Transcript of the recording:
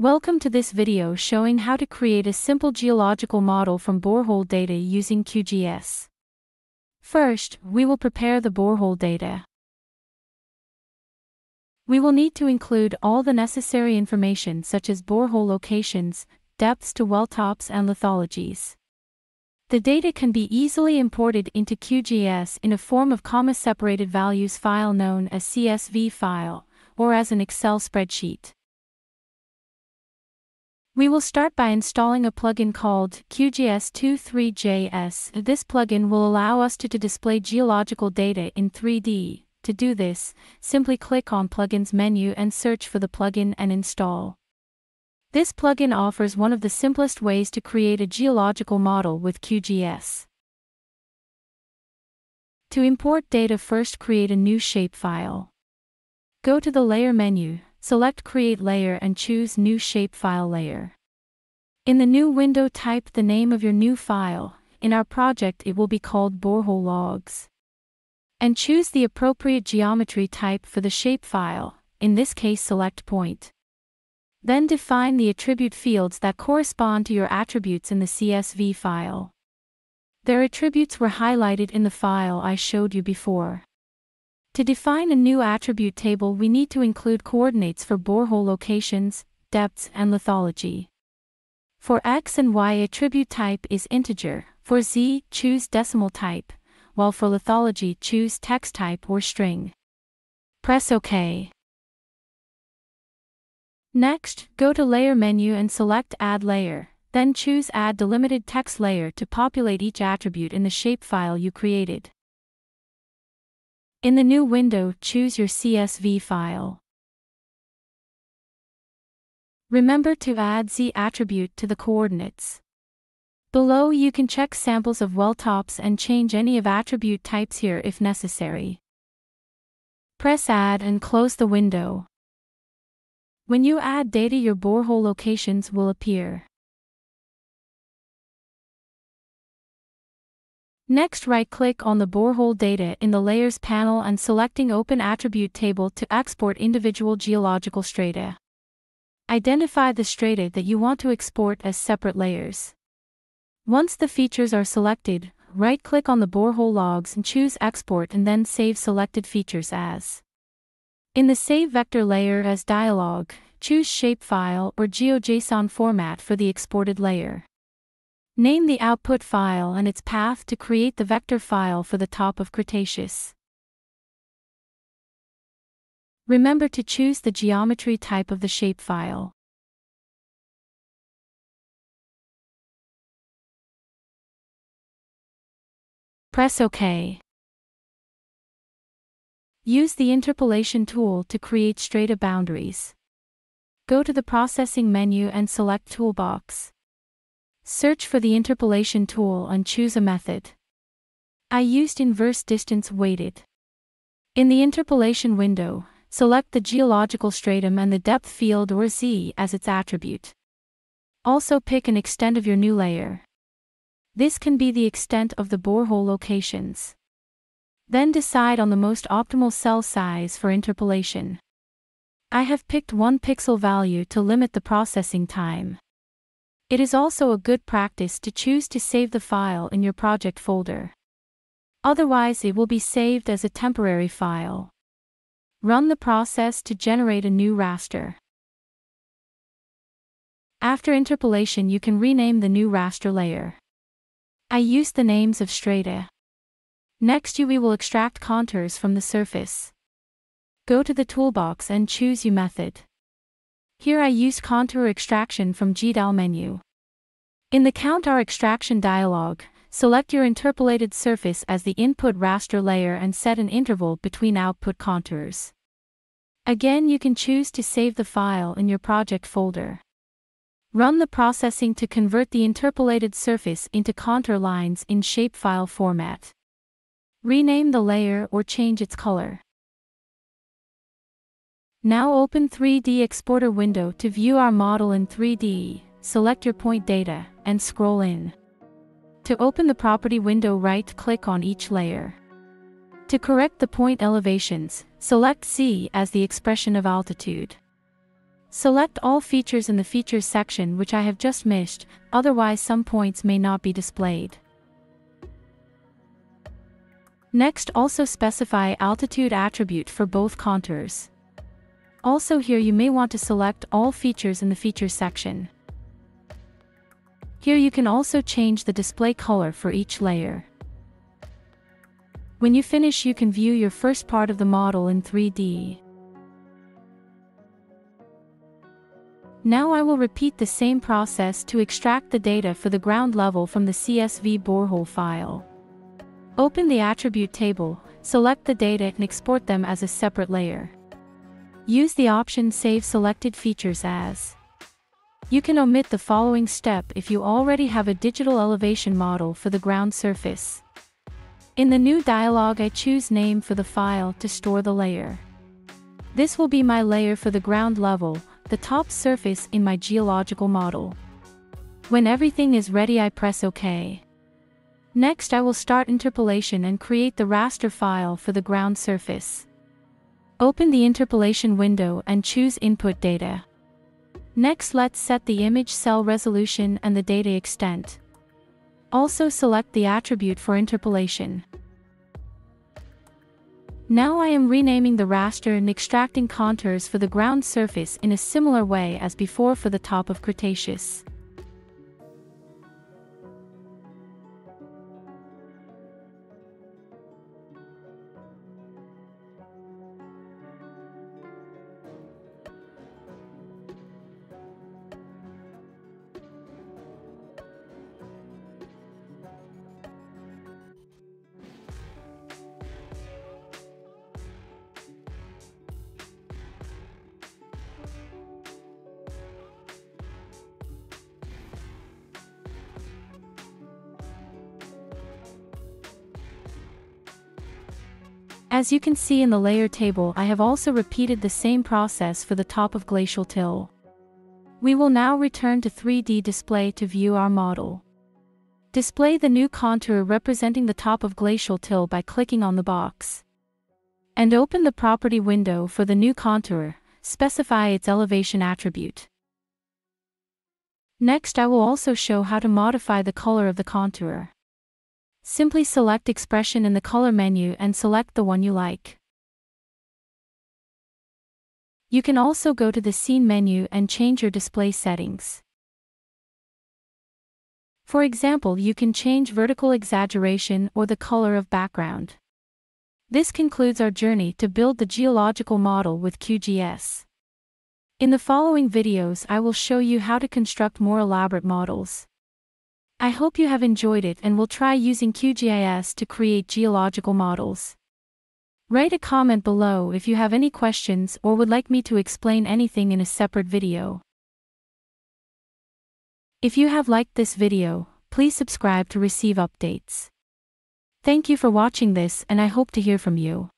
Welcome to this video showing how to create a simple geological model from borehole data using QGIS. First, we will prepare the borehole data. We will need to include all the necessary information such as borehole locations, depths to well tops and lithologies. The data can be easily imported into QGIS in a form of comma-separated values file known as CSV file, or as an Excel spreadsheet. We will start by installing a plugin called QGIS2threejs. This plugin will allow us to display geological data in 3D. To do this, simply click on Plugins menu and search for the plugin and install. This plugin offers one of the simplest ways to create a geological model with QGIS. To import data, first create a new shapefile. Go to the Layer menu. Select Create Layer and choose New Shapefile Layer. In the new window, type the name of your new file. In our project it will be called Borehole Logs. And choose the appropriate geometry type for the shapefile, in this case select Point. Then define the attribute fields that correspond to your attributes in the CSV file. Their attributes were highlighted in the file I showed you before. To define a new attribute table, we need to include coordinates for borehole locations, depths and lithology. For X and Y, attribute type is integer. For Z, choose decimal type, while for lithology choose text type or string. Press OK. Next, go to Layer menu and select Add Layer, then choose Add Delimited Text Layer to populate each attribute in the shapefile you created. In the new window, choose your CSV file. Remember to add Z attribute to the coordinates. Below you can check samples of well tops and change any of attribute types here if necessary. Press Add and close the window. When you add data, your borehole locations will appear. Next, right-click on the borehole data in the Layers panel and selecting Open Attribute Table to export individual geological strata. Identify the strata that you want to export as separate layers. Once the features are selected, right-click on the borehole logs and choose Export and then Save Selected Features As. In the Save Vector Layer As dialog, choose Shapefile or GeoJSON format for the exported layer. Name the output file and its path to create the vector file for the top of Cretaceous. Remember to choose the geometry type of the shapefile. Press OK. Use the interpolation tool to create strata boundaries. Go to the Processing menu and select Toolbox. Search for the interpolation tool and choose a method. I used inverse distance weighted. In the interpolation window, select the geological stratum and the depth field or Z as its attribute. Also pick an extent of your new layer. This can be the extent of the borehole locations. Then decide on the most optimal cell size for interpolation. I have picked 1 pixel value to limit the processing time. It is also a good practice to choose to save the file in your project folder. Otherwise it will be saved as a temporary file. Run the process to generate a new raster. After interpolation you can rename the new raster layer. I use the names of strata. Next we will extract contours from the surface. Go to the toolbox and choose U method. Here I used contour extraction from GDAL menu. In the Count Our Extraction dialog, select your interpolated surface as the input raster layer and set an interval between output contours. Again you can choose to save the file in your project folder. Run the processing to convert the interpolated surface into contour lines in shapefile format. Rename the layer or change its color. Now open 3D Exporter window to view our model in 3D, select your point data, and scroll in. To open the property window, right-click on each layer. To correct the point elevations, select C as the expression of altitude. Select all features in the Features section, which I have just missed, otherwise some points may not be displayed. Next, also specify altitude attribute for both contours. Also here you may want to select all features in the Features section. Here you can also change the display color for each layer. When you finish, you can view your first part of the model in 3D. Now I will repeat the same process to extract the data for the ground level from the CSV borehole file. Open the attribute table, select the data and export them as a separate layer. Use the option Save Selected Features As. You can omit the following step if you already have a digital elevation model for the ground surface. In the new dialog I choose Name for the file to store the layer. This will be my layer for the ground level, the top surface in my geological model. When everything is ready I press OK. Next I will start interpolation and create the raster file for the ground surface. Open the interpolation window and choose Input Data. Next let's set the image cell resolution and the data extent. Also select the attribute for interpolation. Now I am renaming the raster and extracting contours for the ground surface in a similar way as before for the top of Cretaceous. As you can see in the layer table, I have also repeated the same process for the top of Glacial Till. We will now return to 3D display to view our model. Display the new contour representing the top of Glacial Till by clicking on the box. And open the property window for the new contour, specify its elevation attribute. Next I will also show how to modify the color of the contour. Simply select expression in the color menu and select the one you like. You can also go to the scene menu and change your display settings. For example, you can change vertical exaggeration or the color of background. This concludes our journey to build the geological model with QGIS. In the following videos, I will show you how to construct more elaborate models. I hope you have enjoyed it and will try using QGIS to create geological models. Write a comment below if you have any questions or would like me to explain anything in a separate video. If you have liked this video, please subscribe to receive updates. Thank you for watching this and I hope to hear from you.